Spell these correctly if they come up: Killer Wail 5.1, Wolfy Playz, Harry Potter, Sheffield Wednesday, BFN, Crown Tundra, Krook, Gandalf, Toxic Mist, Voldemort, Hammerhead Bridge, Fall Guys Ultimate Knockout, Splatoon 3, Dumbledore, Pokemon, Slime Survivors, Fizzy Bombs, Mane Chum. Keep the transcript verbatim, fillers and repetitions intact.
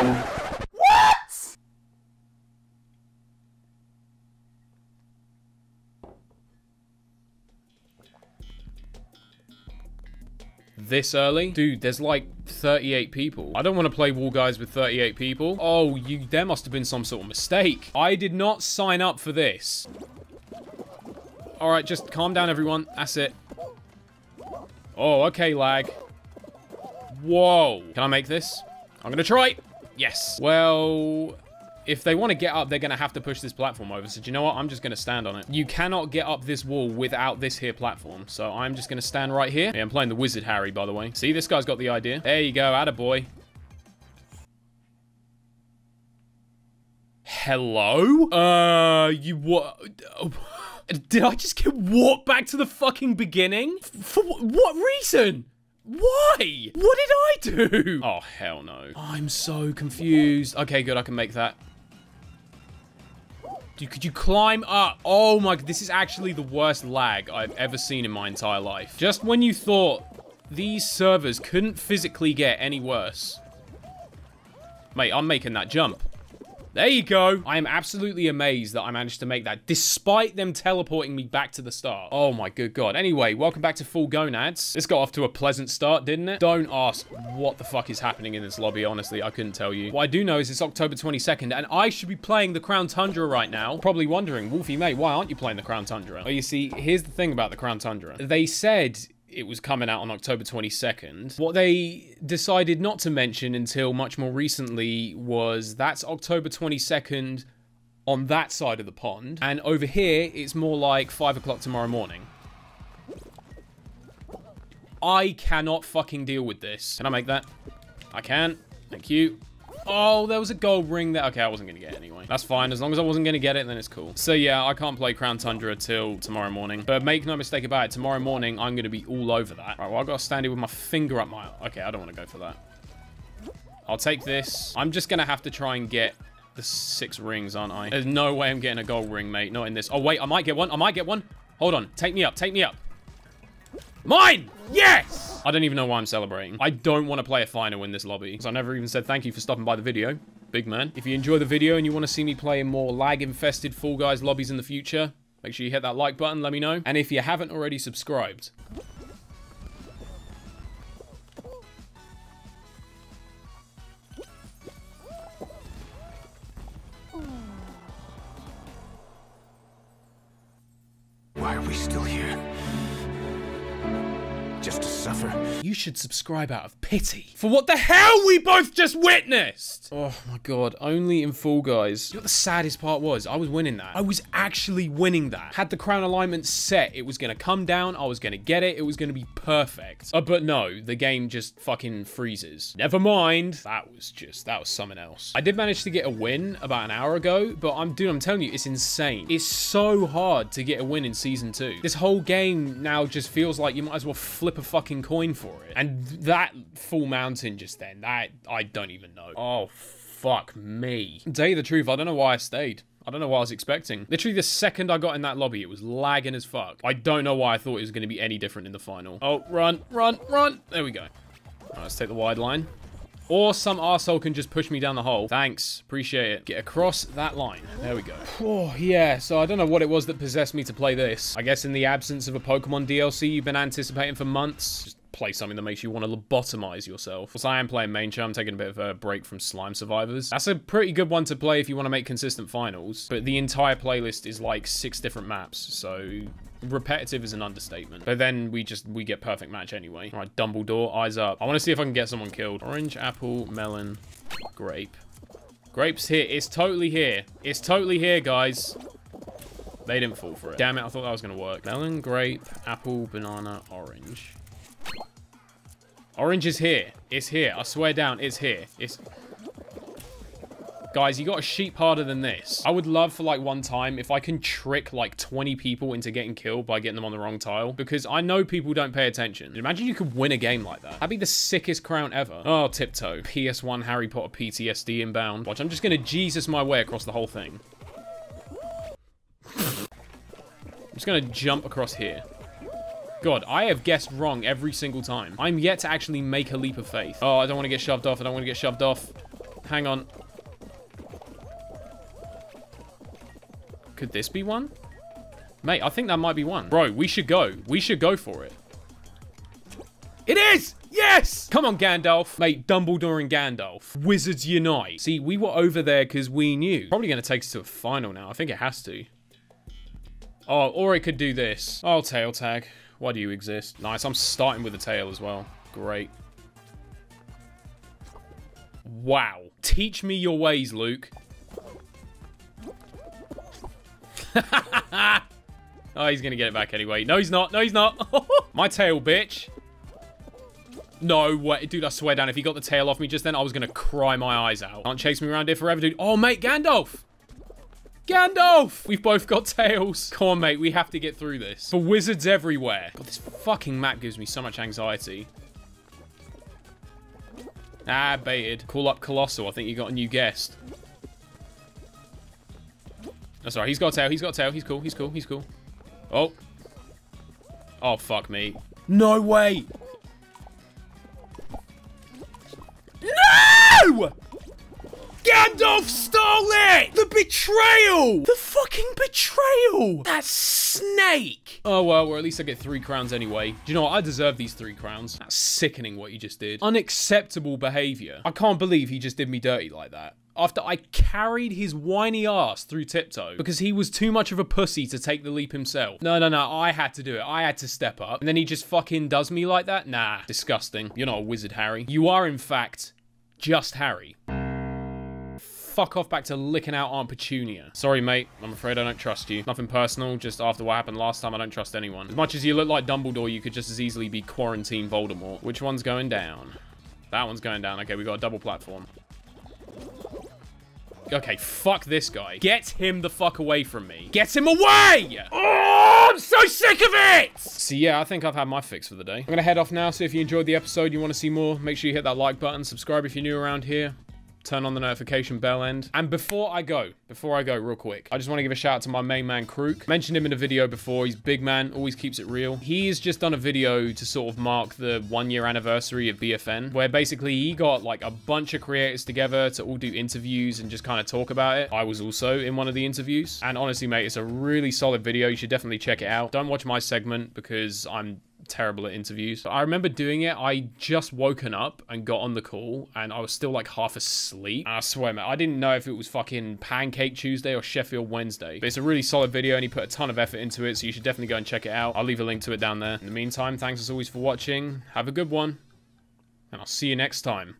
What? This early? Dude, there's like thirty-eight people. I don't want to play Fall Guys with thirty-eight people. Oh, you, there must have been some sort of mistake. I did not sign up for this. All right, just calm down, everyone. That's it. Oh, okay, lag. Whoa. Can I make this? I'm gonna try. Yes. Well, if they want to get up, they're gonna have to push this platform over. So do you know what? I'm just gonna stand on it. You cannot get up this wall without this here platform. So I'm just gonna stand right here. Yeah, I'm playing the Wizard Harry, by the way. See, this guy's got the idea. There you go, attaboy. Hello? Uh, you what? Did I just get warped back to the fucking beginning? For what reason? Why? What did I do? Oh, hell no. I'm so confused. Okay, good. I can make that. Dude, could you climb up? Oh my, this is actually the worst lag I've ever seen in my entire life. Just when you thought these servers couldn't physically get any worse. Mate, I'm making that jump. There you go. I am absolutely amazed that I managed to make that, despite them teleporting me back to the start. Oh my good God. Anyway, welcome back to Full Gonads. This got off to a pleasant start, didn't it? Don't ask what the fuck is happening in this lobby. Honestly, I couldn't tell you. What I do know is it's October twenty-second, and I should be playing the Crown Tundra right now. Probably wondering, Wolfie, mate, why aren't you playing the Crown Tundra? Oh, you see, here's the thing about the Crown Tundra. They said it was coming out on October twenty-second. What they decided not to mention until much more recently was that's October twenty-second on that side of the pond. And over here, it's more like five o'clock tomorrow morning. I cannot fucking deal with this. Can I make that? I can. Thank you. Oh, there was a gold ring there. Okay, I wasn't going to get it anyway. That's fine. As long as I wasn't going to get it, then it's cool. So yeah, I can't play Crown Tundra till tomorrow morning. But make no mistake about it, tomorrow morning, I'm going to be all over that. All right, well, I've got to stand here with my finger up my... Okay, I don't want to go for that. I'll take this. I'm just going to have to try and get the six rings, aren't I? There's no way I'm getting a gold ring, mate. Not in this. Oh, wait, I might get one. I might get one. Hold on. Take me up. Take me up. Mine! Yes! I don't even know why I'm celebrating. I don't want to play a final in this lobby, because I never even said thank you for stopping by the video. Big man. If you enjoy the video and you want to see me play in more lag-infested Fall Guys lobbies in the future, make sure you hit that like button, let me know. And if you haven't already subscribed... Why are we still here? Just to suffer. You should subscribe out of pity for what the hell we both just witnessed. Oh my God, only in Fall Guys. You know what the saddest part was? I was winning that. I was actually winning that. Had the crown alignment set, it was gonna come down, I was gonna get it, it was gonna be perfect. Uh, but no, the game just fucking freezes. Never mind. That was just, that was something else. I did manage to get a win about an hour ago, but I'm, dude, I'm telling you, it's insane. It's so hard to get a win in season two. This whole game now just feels like you might as well flip a fucking coin for it. And that full mountain just then, that I don't even know. Oh fuck me. To tell you the truth, I don't know why I stayed. I don't know what I was expecting. Literally the second I got in that lobby, it was lagging as fuck. I don't know why I thought it was going to be any different in the final. Oh, run, run, run. There we go. All right, let's take the wide line. Or some arsehole can just push me down the hole. Thanks, appreciate it. Get across that line. There we go. Oh, yeah, so I don't know what it was that possessed me to play this. I guess in the absence of a Pokemon D L C you've been anticipating for months, just play something that makes you want to lobotomize yourself. Plus, I am playing Mane Chum. I'm taking a bit of a break from Slime Survivors. That's a pretty good one to play if you want to make consistent finals, but the entire playlist is like six different maps, so repetitive is an understatement. But then we just we get perfect match anyway. All right, Dumbledore, eyes up. I want to see if I can get someone killed. Orange, apple, melon, grape. Grape's here. It's totally here. It's totally here, guys. They didn't fall for it. Damn it, I thought that was gonna work. Melon, grape, apple, banana, orange. Orange is here. It's here. I swear down, it's here. It's... Guys, you got a sheep harder than this. I would love for like one time if I can trick like twenty people into getting killed by getting them on the wrong tile, because I know people don't pay attention. Imagine you could win a game like that. That'd be the sickest crown ever. Oh, tiptoe. P S one Harry Potter P T S D inbound. Watch, I'm just gonna Jesus my way across the whole thing. I'm just gonna jump across here. God, I have guessed wrong every single time. I'm yet to actually make a leap of faith. Oh, I don't want to get shoved off. I don't want to get shoved off. Hang on. Could this be one? Mate, I think that might be one. Bro, we should go. We should go for it. It is! Yes! Come on, Gandalf. Mate, Dumbledore and Gandalf. Wizards unite. See, we were over there because we knew. Probably going to take us to a final now. I think it has to. Oh, or it could do this. Oh, tail tag. Why do you exist? Nice. I'm starting with a tail as well. Great. Wow. Teach me your ways, Luke. Oh, he's going to get it back anyway. No, he's not. No, he's not. My tail, bitch. No way. Dude, I swear down, if he got the tail off me just then, I was going to cry my eyes out. Can't chase me around here forever, dude. Oh, mate, Gandalf. Gandalf! We've both got tails. Come on, mate. We have to get through this. For wizards everywhere. God, this fucking map gives me so much anxiety. Ah, baited. Call up Colossal. I think you got a new guest. That's all right. He's got a tail. He's got a tail. He's cool. He's cool. He's cool. Oh. Oh, fuck me. No way. No! Gandalf stole it! The betrayal! The fucking betrayal! That snake! Oh, well, well, at least I get three crowns anyway. Do you know what? I deserve these three crowns. That's sickening what you just did. Unacceptable behavior. I can't believe he just did me dirty like that. After I carried his whiny ass through Tiptoe because he was too much of a pussy to take the leap himself. No, no, no, I had to do it. I had to step up. And then he just fucking does me like that? Nah, disgusting. You're not a wizard, Harry. You are, in fact, just Harry. Fuck off back to licking out Aunt Petunia. Sorry, mate. I'm afraid I don't trust you. Nothing personal. Just after what happened last time, I don't trust anyone. As much as you look like Dumbledore, you could just as easily be Quarantine Voldemort. Which one's going down? That one's going down. Okay, we got a double platform. Okay, fuck this guy. Get him the fuck away from me. Get him away! Oh, I'm so sick of it! So yeah, I think I've had my fix for the day. I'm gonna head off now, so if you enjoyed the episode, you wanna see more, make sure you hit that like button, subscribe if you're new around here, turn on the notification bell end. And before I go, before I go real quick, I just wanna give a shout out to my main man, Krook. Mentioned him in a video before, he's big man, always keeps it real. He's just done a video to sort of mark the one year anniversary of B F N, where basically he got like a bunch of creators together to all do interviews and just kind of talk about it. I was also in one of the interviews. And honestly, mate, it's a really solid video. You should definitely check it out. Don't watch my segment because I'm terrible at interviews. I remember doing it. I just woken up and got on the call and I was still like half asleep. I swear, mate, I didn't know if it was fucking Pancake Tuesday or Sheffield Wednesday. But it's a really solid video and he put a ton of effort into it. So you should definitely go and check it out. I'll leave a link to it down there. In the meantime, thanks as always for watching. Have a good one and I'll see you next time.